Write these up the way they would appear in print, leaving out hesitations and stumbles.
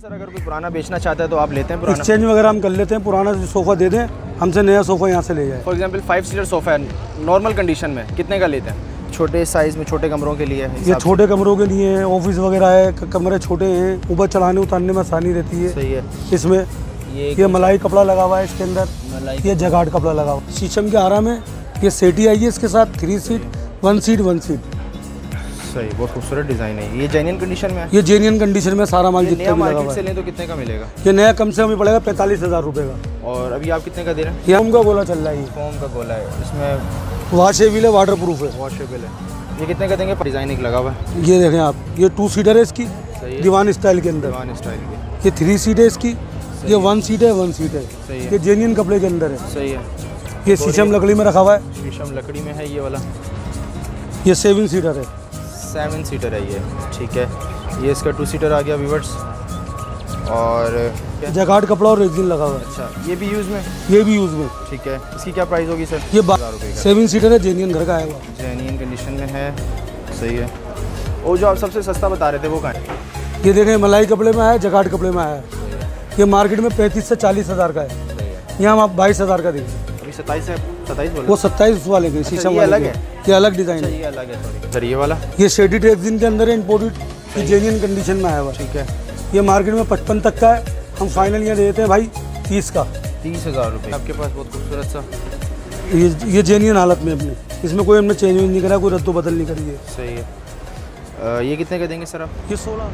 Sir, अगर कोई पुराना बेचना चाहता है तो आप लेते हैं? एक्सचेंज वगैरह हम कर लेते हैं, पुराना सोफ़ा दे दें हमसे, नया सोफ़ा यहाँ से ले जाए। फॉर एग्जाम्पल 5 सीटर सोफ़ा है नॉर्मल कंडीशन में, कितने का लेते हैं? छोटे साइज़ में, छोटे कमरों के लिए है, ये छोटे कमरों के लिए है, ऑफिस वगैरह है, कमरे छोटे हैं, ऊपर चलाने उतारने में आसानी रहती है। सही है। इसमें ये मलाई कपड़ा लगा हुआ है, इसके अंदर ये जगाड़ कपड़ा लगा हुआ है, शीशम के आराम है। ये सेटी आई है इसके साथ, 3 सीट 1 सीट 1 सीट। सही, बहुत खूबसूरत डिज़ाइन है। ये जेन्युइन कंडीशन में है? ये जेन्युइन कंडीशन में सारा माल जितना भी लगा हुआ है। से लें तो कितने का मिलेगा? ये नया कम से कम पड़ेगा 45,000 रुपये का। और अभी आप कितने का दे रहे हैं? ये फोम का गोला चल रहा है, फोम का गोला है, इसमें वॉशेबल है, वाटर प्रूफ है, वॉशेबल है। ये कितने का देंगे? डिज़ाइन एक लगा हुआ है, ये देखें आप, ये 2 सीटर है इसकी, दीवान स्टाइल के अंदर, दीवान स्टाइल की। ये 3 सीट है इसकी, ये 1 सीट है, 1 सीट है, ये जेन्युइन कपड़े के अंदर है। सही है। ये शीशम लकड़ी में रखा हुआ है, शीशम लकड़ी में है ये वाला। ये 7 सीटर है, 7 सीटर है ये, ठीक है। ये इसका 2 सीटर आ गया व्यूवर्स। और जगाड़ कपड़ा और रेजिन लगा हुआ है। अच्छा, ये भी यूज़ में? ये भी यूज़ में, ठीक है। इसकी क्या प्राइस होगी सर? ये 12,000 रुपये। 7 सीटर है, जेन्युइन घर का है, वो जेन्युइन कंडीशन में है। सही है। और जो आप सबसे सस्ता बता रहे थे वो कहाँ है? ये देखें, मलाई कपड़े में आया, जगाड़ कपड़े में आया, ये मार्केट में 35 से 40,000 का है, यहाँ हम आप 22,000 का देंगे। 27 वो 27 वाले के शीशम वाले अलग है, ये अलग डिज़ाइन है, ये अलग है सर। ये वाला, ये शेडी टेक्सिन के अंदर है, इम्पोर्टेड, ये जेन्युइन कंडीशन में आया हुआ, ठीक है। ये मार्केट में 55 तक का है, हम फाइनल यहाँ देते हैं भाई 30 का, 30,000 रुपये। आपके पास बहुत खूबसूरत सा ये जेन्युइन हालत में अपने, इसमें कोई हमने चेंज नहीं करा, कोई रद्द बदल नहीं करी है। सही है। ये कितने का देंगे सर आप? ये 16।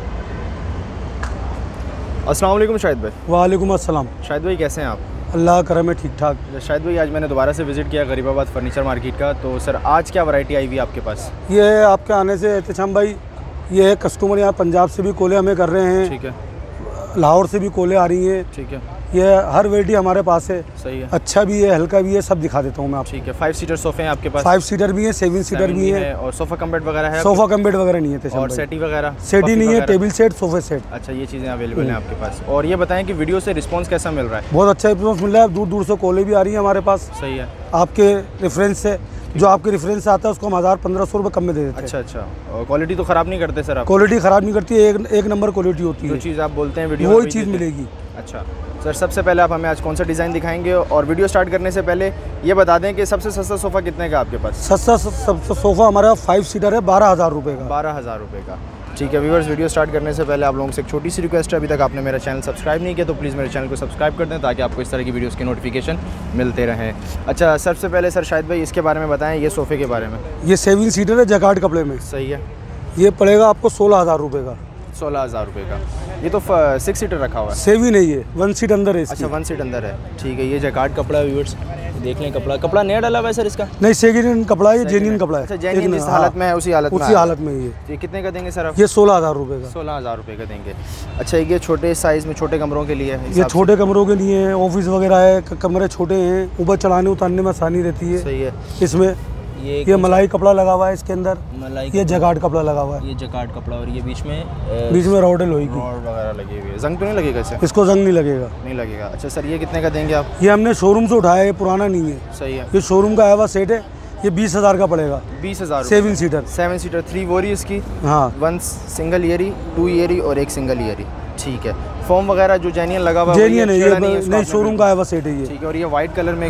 अस्सलाम वालेकुम शाहिद भाई। वालेकुम अस्सलाम। शाहिद भाई कैसे हैं आप? अल्लाह करम है, ठीक ठाक। शाहिद भाई, आज मैंने दोबारा से विज़िट किया गरीबाबाद फर्नीचर मार्केट का, तो सर आज क्या वैरायटी आई हुई आपके पास? ये है आपके आने से एहतशाम भाई, ये है कस्टमर यहाँ पंजाब से भी कॉले हमें कर रहे हैं, ठीक है, लाहौर से भी कॉले आ रही हैं, ठीक है। ये हर वैरायटी हमारे पास है। सही है। अच्छा भी है, हल्का भी है, सब दिखा देता हूँ मैं आप, ठीक है। 5 सीटर सोफे हैं आपके पास? 5 सीटर भी है, 7 सीटर भी है, और सोफा कम बेड वगैरह है? सोफा कम बेड वगैरह नहीं है। और सेटी वगैरह? सेटी नहीं है, टेबल सेट, सोफे सेट। अच्छा, ये चीज़ें अवेलेबल हैं आपके पास। और ये बताएं कि वीडियो से रिस्पॉन्स कैसा मिल रहा है? बहुत अच्छा रिस्पॉन्स मिल रहा है, दूर दूर से कॉलें भी आ रही है हमारे पास। सही है। आपके रेफरेंस से, जो आपके रेफरेंस आता है उसको हम 1,000-1,500 रुपये कम में दे देते हैं। अच्छा। और क्वालिटी तो ख़राब नहीं करते सर आप? क्वालिटी ख़राब नहीं करती है, एक नंबर क्वालिटी होती है, जो चीज़ आप बोलते हैं वीडियो वही चीज़ मिलेगी। अच्छा सर, सबसे पहले आप हमें आज कौन सा डिज़ाइन दिखाएंगे? और वीडियो स्टार्ट करने से पहले ये बता दें कि सबसे सस्ता सोफ़ा कितने का आपके पास? सस्ता सोफ़ा हमारा 5 सीटर है, 12,000 रुपये का। 12,000 रुपये का, ठीक है। व्यूअर्स, वीडियो स्टार्ट करने से पहले आप लोगों से एक छोटी सी रिक्वेस्ट है, अभी तक आपने मेरा चैनल सब्सक्राइब नहीं किया तो प्लीज़ मेरे चैनल को सब्सक्राइब कर दें, ताकि आपको इस तरह की वीडियोस के नोटिफिकेशन मिलते रहें। अच्छा, सबसे पहले सर शाहिद भाई इसके बारे में बताएं, ये सोफ़े के बारे में। ये 7 सीटर है, जगाड़ कपड़े में। सही है। ये पड़ेगा आपको 16,000 रुपये का। 16,000 रुपये का। ये तो 6 सीटर रखा हुआ है? सेवन नहीं है, 1 सीट अंदर है। अच्छा, 1 सीट अंदर है, ठीक है। ये जगाड़ कपड़ा है व्यूअर्स, देख लें, कपड़ा नया डाला हुआ है सर इसका? नहीं, सेकेंड कपड़ा है, जेन्युइन कपड़ा है। अच्छा, जेन्युइन इस हालत में है, उसी हालत में ही है। ये कितने का देंगे सर आप? ये 16,000 रुपये का। 16,000 रुपये का देंगे। अच्छा, ये छोटे साइज़ में, छोटे कमरों के लिए है? ये छोटे कमरों के लिए है, ऑफिस वगैरह है, कमरे छोटे हैं, ऊपर चलाने उतारने में आसानी रहती है। सही है। इसमें ये मलाई कपड़ा लगा हुआ है, इसके अंदर मलाई, ये जगाड़ कपड़ा लगा हुआ है, ये जगाड़ कपड़ा, और ये बीच में रोड वगैरह लगी हुई है। जंग तो नहीं लगेगा इससे? इसको जंग नहीं लगेगा, नहीं लगेगा। अच्छा सर, ये कितने का देंगे आप? ये हमने शोरूम से उठाया है, पुराना नहीं है। सही है। ये शोरूम का आया हुआ सेट है, ये 20,000 का पड़ेगा। 20,000। 7 सीटर। 7 सीटर, 3 बोरी इसकी। हाँ, 1 सिंगल ईयरी, 2 ईयरी और 1 सिंगल ईयरी, ठीक है। फॉर्म वगैरह जो जेन्युइन लगा हुआ है? जेन्युइन नहीं, शोरूम का आया हुआ सेट है ये, ठीक है। और ये व्हाइट कलर में,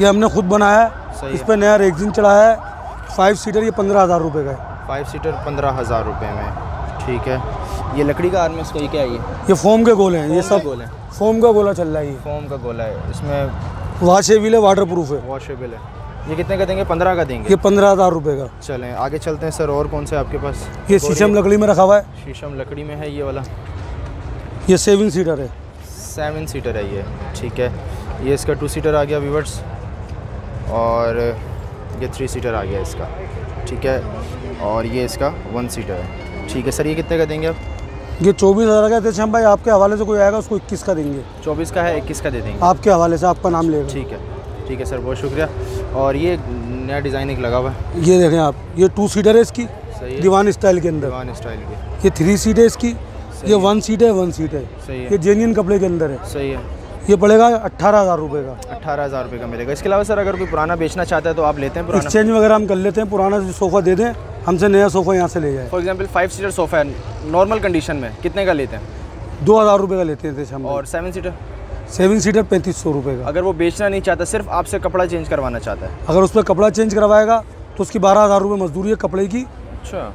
ये हमने खुद बनाया है, इस पर नया रेक्सिन चढ़ाया है। 5 सीटर ये 15,000 रुपये का है। 5 सीटर 15,000 रुपये में, ठीक है। ये लकड़ी का आर्म इसका, ये क्या है? ये फोम के गोले हैं, ये सब गोले, फोम का गोला चल रहा है, ये फोम का गोला है, इसमें वॉशेबल है, वाटर प्रूफ है, वॉशेबल है। ये कितने का देंगे? 15 का देंगे। ये 15,000 रुपये का। चलें आगे चलते हैं सर, और कौन सा आपके पास? ये शीशम लकड़ी में रखा हुआ है, शीशम लकड़ी में है ये वाला। ये 7 सीटर है, 7 सीटर है ये, ठीक है। ये इसका 2 सीटर आ गया व्यूअर्स, और ये 3 सीटर आ गया इसका, ठीक है। और ये इसका 1 सीटर है, ठीक है। सर ये कितने का देंगे आप? ये 24,000 का देते हैं हम भाई, आपके हवाले से कोई आएगा उसको 21 का देंगे। 24 का है, 21 का दे देंगे, आपके हवाले से, आपका नाम लेगा, ठीक है। ठीक है सर, बहुत शुक्रिया। और ये नया डिज़ाइन एक लगा हुआ है, ये देखें आप, ये 2 सीटर है इसकी, दीवान स्टाइल के अंदर, दीवान स्टाइल के। ये 3 सीट है इसकी, ये 1 सीट है, 1 सीट है, ये जेन्युइन कपड़े के अंदर है। सही है। ये पड़ेगा 18,000 रुपये का। 18,000 रुपये का मिलेगा। इसके अलावा सर, अगर कोई पुराना बेचना चाहता है तो आप लेते हैं पुराना? एक्सचेंज वगैरह हम कर लेते हैं, पुराना सोफ़ा दे दें हमसे, नया सोफ़ा यहाँ से ले जाए। फॉर एग्जाम्पल 5 सीटर सोफ़ा है नॉर्मल कंडीशन में, कितने का लेते हैं? 2000 रुपये का लेते थे हम। और 7 सीटर 3500 रुपये का। अगर वो बेचना नहीं चाहता, सिर्फ आपसे कपड़ा चेंज करवाना चाहता है, अगर उस पर कपड़ा चेंज करवाएगा तो उसकी 12,000 रुपये मजदूरी है कपड़े की। अच्छा।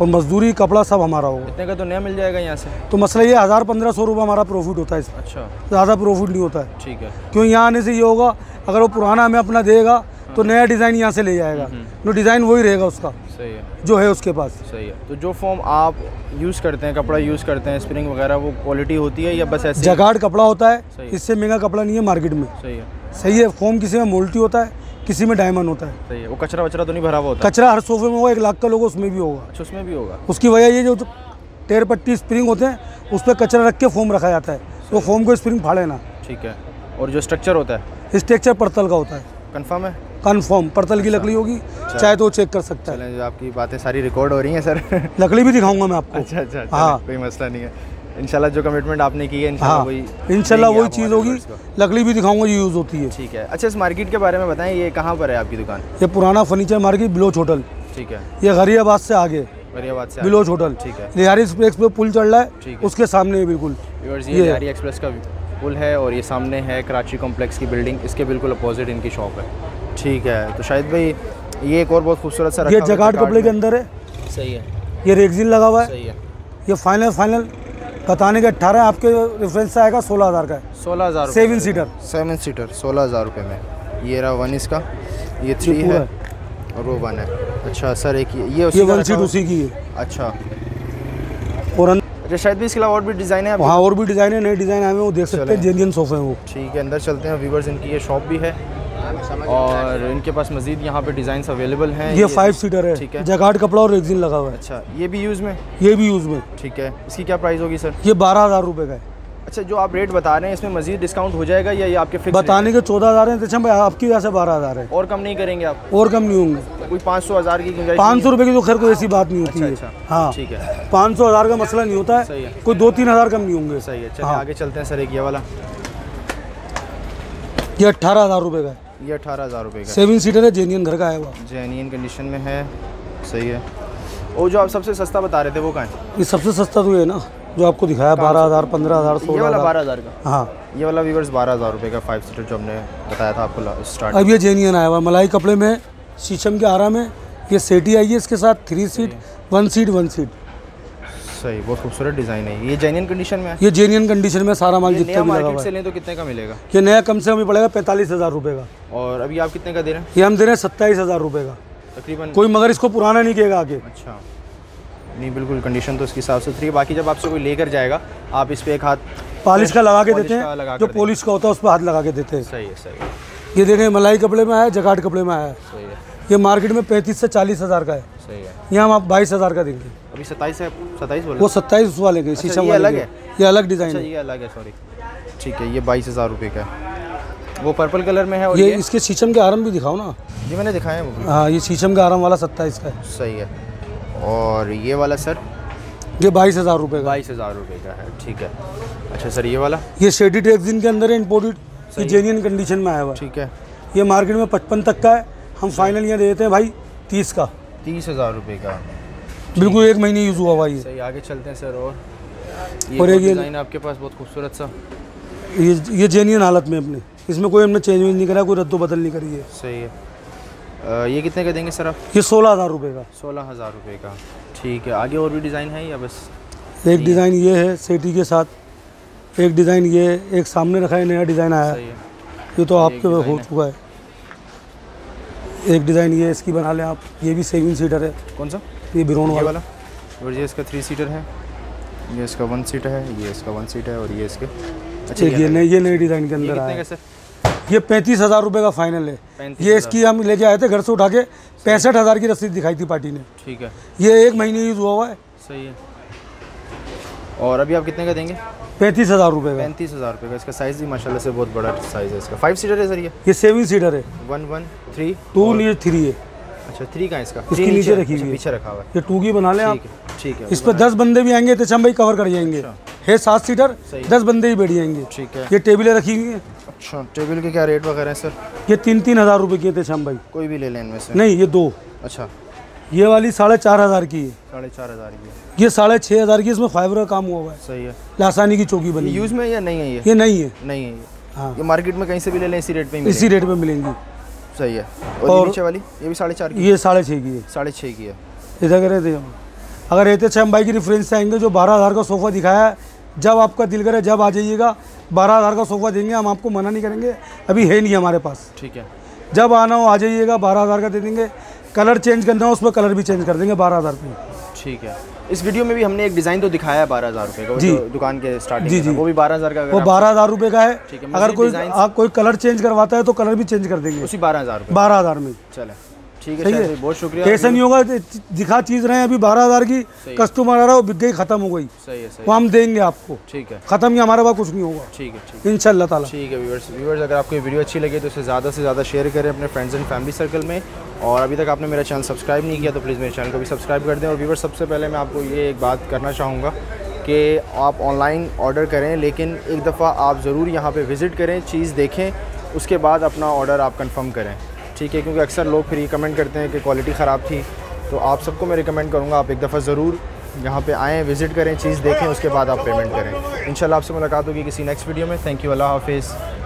और मजदूरी कपड़ा सब हमारा होगा। इतने का तो नया मिल जाएगा यहाँ से। तो मसला ये 1000-1500 रुपये हमारा प्रॉफिट होता है इसमें। अच्छा। ज़्यादा प्रॉफिट नहीं होता है। ठीक है। क्यों, यहाँ आने से ये होगा, अगर वो पुराना हमें अपना देगा तो नया डिज़ाइन यहाँ से ले जाएगा, तो डिज़ाइन वही रहेगा उसका। सही है। जो है उसके पास। सही है। तो जो फॉर्म आप यूज़ करते हैं, कपड़ा यूज़ करते हैं, स्प्रिंग वगैरह, वो क्वालिटी होती है या बस ऐसे? जगाड़ कपड़ा होता है, इससे महंगा कपड़ा नहीं है मार्केट में। सही है। सही है। फॉर्म किसी में मोल्टी होता है, किसी में डायमंड होता है। सही है। वो कचरा वचरा तो नहीं भरा हुआ होता? कचरा हर सोफे में होगा, 1 लाख का लोग उसमें भी होगा। अच्छा, उसमें भी होगा। उसकी वजह ये जो टेर पट्टी स्प्रिंग होते हैं उस पर कचरा रख के फोम रखा जाता है, वो फोम को स्प्रिंग फाड़े ना। ठीक है। और जो स्ट्रक्चर होता है? स्ट्रक्चर पड़तल का होता है। कन्फर्म है? कन्फर्म पड़तल की लकड़ी होगी, चाहे तो चेक कर सकता है। जो आपकी बातें सारी रिकॉर्ड हो रही हैं सर, लकड़ी भी दिखाऊंगा मैं आपको। अच्छा अच्छा, हाँ कोई मसला नहीं है। इंशाल्लाह जो कमिटमेंट आपने की है इंशाल्लाह वही चीज़ होगी। लकड़ी भी दिखाऊंगा जो यूज़ होती है। ठीक है। अच्छा, इस मार्केट के बारे में बताएं, ये कहाँ पर है आपकी दुकान? ये पुराना फर्नीचर मार्केट, बिलोच होटल। ठीक है। ये गरीबाबाद से आगे, गरीबाबाद से बिलोच होटल। ठीक है। लिहारी एक्सप्रेस पे पुल चल रहा है उसके सामने बिल्कुल लिहारी एक्सप्रेस का पुल है, और ये सामने है कराची कॉम्प्लेक्स की बिल्डिंग, इसके बिल्कुल अपोजिट इनकी शॉप है। ठीक है। तो शायद भाई ये एक और बहुत खूबसूरत सा, ये जगाड़ कपड़े के अंदर है। सही है। ये रेगजिन लगा हुआ है। सही है। ये फाइनल बताने के 18 आपके रेफरेंस से आएगा, 16,000 का है। 16,000 7 सीटर 16,000 रुपये में। ये रहा 1 इसका, ये 3 है और वो 1 है। अच्छा सर, एक ये 1 सीट उसी की है। अच्छा। और अच्छा, शायद भी इसके अलावा और भी डिज़ाइन है? हाँ, और भी डिज़ाइन है, नए डिज़ाइन आए हैं, वो देख सकते हैं। जेन्युइन सोफे हैं वो। ठीक है। अंदर चलते हैं व्यूवर्स, इनकी ये शॉप भी है और इनके पास मजीद यहाँ पे डिजाइन अवेलेबल हैं। ये 5 सीटर है। ठीक है। जगाड़ कपड़ा और रेक्सिन लगा हुआ है। अच्छा, ये भी यूज़ में? ये भी यूज़ में। ठीक है। इसकी क्या प्राइस होगी सर? ये 12,000 रुपये का है। अच्छा, जो आप रेट बता रहे हैं इसमें मजीद डिस्काउंट हो जाएगा या ये आपके फिक्स बताने के 14,000 है? तो आपकी वजह से 12,000 है। और कम नहीं करेंगे आप? और कम नहीं होंगे। कोई 500-1000 की? 500 रुपये की तो खैर कोई ऐसी बात नहीं होती है। हाँ ठीक है, 500-1000 का मसला नहीं होता है, कोई 2-3 हज़ार कम नहीं होंगे। सही है। आगे चलते हैं सर, एक ये वाला, ये 18,000 रुपये का है। ये 18,000 रुपये का 7 सीटर है, जेन्युइन घर का है, वो जेन्युइन कंडीशन में है। सही है। और जो आप सबसे सस्ता बता रहे थे वो कहाँ है? ये सबसे सस्ता तो है ना जो आपको दिखाया, 12,000 15,000 16,000 12,000 का। हाँ, ये वाला व्यूअर्स 12,000 रुपये का 5 सीटर जो हमने बताया था आपको स्टार्ट। अब ये जेन्युइन आया हुआ मलाई कपड़े में, शीशम के आरा में। ये सेटी आई है इसके साथ, 3 सीट 1 सीट 1 सीट। सही, बहुत खूबसूरत डिज़ाइन है। ये जेन्युइन कंडीशन में है? ये जेन्युइन कंडीशन में सारा माल जितना भी लगा हुआ है। तो कितने का मिलेगा? ये नया कम से कम पड़ेगा 45,000 रुपये का। और अभी आप कितने का दे रहे हैं? ये हम दे रहे हैं 27,000 रुपये का तकरीबन। कोई मगर इसको पुराना नहीं कहेगा आगे। अच्छा, नहीं बिल्कुल कंडीशन तो उसके हिसाब से ठीक है। बाकी जब आपसे कोई लेकर जाएगा आप इस पर एक हाथ पॉलिश का लगा के देते हैं, जो पॉलिश का होता है उस पर हाथ लगा के देते हैं। सही है। सही। ये देखें, मलाई कपड़े में आया, जगाड़ कपड़े में आया। सही है। ये मार्केट में 35,000 से 40,000 का है। सही है। यहाँ हम 22,000 का देंगे। अभी 27 बोले? वो 27 वाले के शीशम वाले अलग है, ये अलग डिज़ाइन है। ये अलग है, सॉरी। ठीक है। ये 22,000 रुपये का है, वो पर्पल कलर में है। और ये इसके शीशम के आराम भी दिखाओ ना। जी मैंने दिखाया है वो। हाँ, ये शीशम का आराम वाला 27 का है। सही है। और ये वाला सर? ये 22,000 रुपये का। 22,000 रुपये का है। ठीक है। अच्छा सर, ये वाला? ये शेडी टेक्सिन के अंदर है, इम्पोर्टेड, जेन्युइन कंडीशन में आया हुआ। ठीक है। ये मार्केट में 55 तक का है, हम फाइनल यहाँ देते हैं भाई 30 का। 30,000 रुपये का, बिल्कुल 1 महीने यूज़ हुआ भाई। सही। आगे चलते हैं सर, और ये डिज़ाइन आपके पास बहुत खूबसूरत सा, ये जेन्युइन हालत में अपने, इसमें कोई हमने चेंज नहीं करा, कोई रद्दो बदल नहीं करी है। सही है। ये कितने का देंगे सर आप? ये 16,000 रुपये का। 16,000 रुपये का। ठीक है। आगे और भी डिज़ाइन है या बस एक डिज़ाइन ये है सेटी के साथ, एक डिज़ाइन ये, एक सामने रखा है नया डिज़ाइन आया, ये तो आपके पास हो चुका है। एक डिज़ाइन ये इसकी बना लें आप, ये भी 7 सीटर है। कौन सा? ये ब्राउन वाला। और ये इसका 3 सीटर है, ये इसका 1 सीटर है, ये इसका 1 सीट है, और ये इसके। अच्छा, ये नए डिज़ाइन के अंदर आया। ये 35,000 रुपये का फाइनल है। ये इसकी हम लेके आए थे घर से उठा के, 65,000 की रसीद दिखाई थी पार्टी ने। ठीक है। ये 1 महीने यूज़ हुआ हुआ है। सही है। और अभी आप कितने का देंगे? 35,000 रुपये का। 35,000 रुपये का। इसका साइज़ भी माशाल्लाह से बहुत बड़ा साइज़ है इसका। 5 सीटर है सर? ये 7 सीटर है। 1 1 3 2 3 है। अच्छा, 3 का है इसका। इसके नीचे रखी हुई, पीछे रखा हुआ है। ये 2 की बना लें आप। ठीक है। इस पर 10 बंदे भी आएंगे तो हम भाई कवर कर जाएंगे। है 7 सीटर, 10 बंदे ही बैठ जाएंगे। ठीक है। ये टेबलें रखी हुई हैं। अच्छा, टेबल के क्या रेट वगैरह है सर? ये 3-3 हज़ार रुपये के थे शाम भाई। कोई भी ले लें इनमें से? नहीं, ये 2। अच्छा। ये वाली 4500 की है, 4500 की है। ये 6500 की, इसमें फाइबर का काम हुआ है। सही है। लासानी की चौकी बनी। यूज में या नहीं है ये? ये नहीं है, नहीं है। हाँ, ये मार्केट में कहीं से भी ले लें इसी रेट पे, इसी रेट पे मिलेंगी। सही है। और नीचे वाली ये भी 4500 की, ये 6.5 की है, 6.5 की है। इधर कह रहे थे अगर रहते छम भाई की रेफरेंस से आएंगे, जो 12,000 का सोफ़ा दिखाया, जब आपका दिल करे जब आ जाइएगा। 12,000 का सोफ़ा देंगे हम आपको, मना नहीं करेंगे, अभी है नहीं हमारे पास। ठीक है, जब आना हो आ जाइएगा। 12,000 का दे देंगे। कलर चेंज करना हो उसमें कलर भी चेंज कर देंगे, 12,000 रुपये। ठीक है। इस वीडियो में भी हमने एक डिज़ाइन तो दिखाया है 12,000 रुपये का जी, दुकान के स्टार्टिंग जी जी, वो भी 12,000 का, वो 12,000 रुपये का है। अगर कोई आप कोई कलर चेंज करवाता है तो कलर भी चेंज कर देंगे उसी 12,000 में। चले ठीक है, बहुत शुक्रिया। ऐसा नहीं होगा दिखा चीज़ रहे हैं अभी 12,000 की, कस्टमर आ रहा हो, बिक गई, ख़त्म हो गई। सही है, वो हम देंगे आपको। ठीक है, ख़त्म ही हमारे पास कुछ नहीं होगा। ठीक है, इंशाल्लाह ताला। ठीक है व्यूअर्स, अगर आपको ये वीडियो अच्छी लगे तो इसे ज़्यादा से ज़्यादा शेयर करें अपने फ्रेंड्स एंड फैमिली सर्कल में। और अभी तक आपने मेरा चैनल सब्सक्राइब नहीं किया तो प्लीज़ मेरे चैनल को भी सब्सक्राइब कर दें। और व्यूअर्स, सबसे पहले मैं आपको ये एक बात करना चाहूँगा कि आप ऑनलाइन ऑर्डर करें, लेकिन एक दफ़ा आप ज़रूर यहाँ पर विज़िट करें, चीज़ देखें, उसके बाद अपना ऑर्डर आप कन्फर्म करें। ठीक है, क्योंकि अक्सर लोग फिर रिकमेंड करते हैं कि क्वालिटी ख़राब थी। तो आप सबको मैं रिकमेंड करूँगा, आप एक दफ़ा ज़रूर यहाँ पे आएँ, विज़िट करें, चीज़ देखें, उसके बाद आप पेमेंट करें। इंशाल्लाह आपसे मुलाकात होगी किसी नेक्स्ट वीडियो में। थैंक यू, अल्लाह हाफ़िज़।